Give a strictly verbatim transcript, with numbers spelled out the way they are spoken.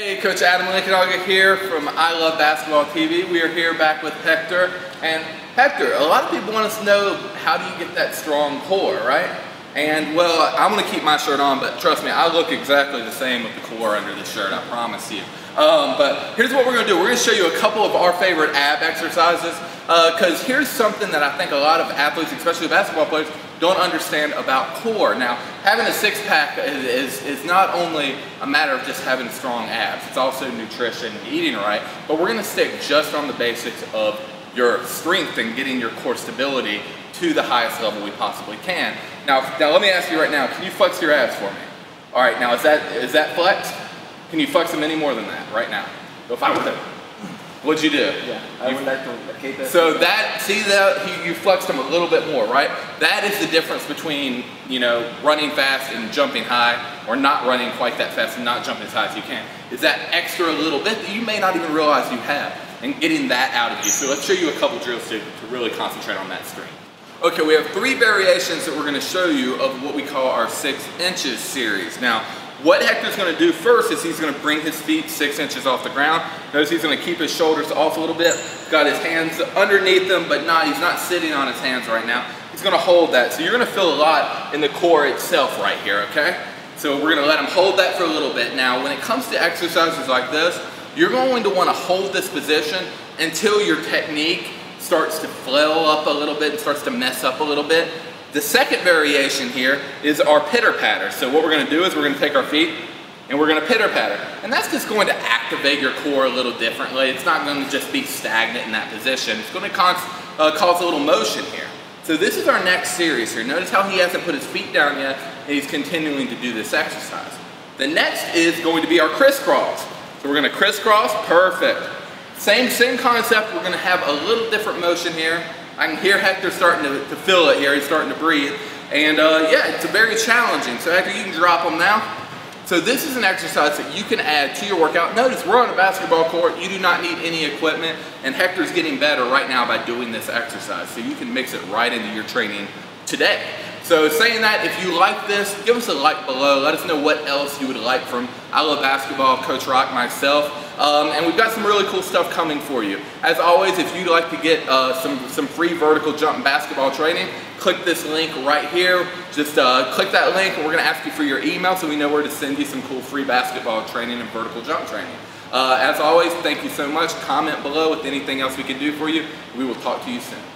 Hey, Coach Adam Lincolnaga here from I Love Basketball T V. We are here back with Hector. And Hector, a lot of people want us to know, how do you get that strong core, right? And well, I'm going to keep my shirt on, but trust me, I look exactly the same with the core under this shirt, I promise you. Um, but here's what we're going to do. We're going to show you a couple of our favorite ab exercises, because uh, here's something that I think a lot of athletes, especially basketball players, don't understand about core. Now, having a six-pack is, is not only a matter of just having strong abs, it's also nutrition, eating right, but we're gonna stick just on the basics of your strength and getting your core stability to the highest level we possibly can. Now, now let me ask you right now, can you flex your abs for me? All right, now is that, is that flexed? Can you flex them any more than that right now? Go fight with them. What'd you do? Yeah, I you, would like to keep that. So that, see that, you, you flexed them a little bit more, right? That is the difference between, you know, running fast and jumping high, or not running quite that fast and not jumping as high as you can. Is that extra little bit that you may not even realize you have, and getting that out of you. So let's show you a couple drills to, to really concentrate on that strength. Okay, we have three variations that we're gonna show you of what we call our six inches series. Now, what Hector's going to do first is he's going to bring his feet six inches off the ground. Notice he's going to keep his shoulders off a little bit. Got his hands underneath him, but not, he's not sitting on his hands right now. He's going to hold that. So you're going to feel a lot in the core itself right here, okay? So we're going to let him hold that for a little bit. Now, when it comes to exercises like this, you're going to want to hold this position until your technique starts to flail up a little bit and starts to mess up a little bit. The second variation here is our pitter-patter. So what we're going to do is we're going to take our feet and we're going to pitter-patter. And that's just going to activate your core a little differently. It's not going to just be stagnant in that position. It's going to cause, uh, cause a little motion here. So this is our next series here. Notice how he hasn't put his feet down yet and he's continuing to do this exercise. The next is going to be our crisscross. So we're going to crisscross, perfect. Same, same concept, we're going to have a little different motion here. I can hear Hector starting to, to feel it here, he's starting to breathe. And uh, yeah, it's very challenging. So Hector, you can drop them now. So this is an exercise that you can add to your workout. Notice we're on a basketball court, you do not need any equipment, and Hector's getting better right now by doing this exercise. So you can mix it right into your training today. So saying that, if you like this, give us a like below. Let us know what else you would like from I Love Basketball, Coach Rock, myself. Um, and we've got some really cool stuff coming for you. As always, if you'd like to get uh, some, some free vertical jump and basketball training, click this link right here. Just uh, click that link and we're going to ask you for your email so we know where to send you some cool free basketball training and vertical jump training. Uh, as always, thank you so much. Comment below with anything else we can do for you. We will talk to you soon.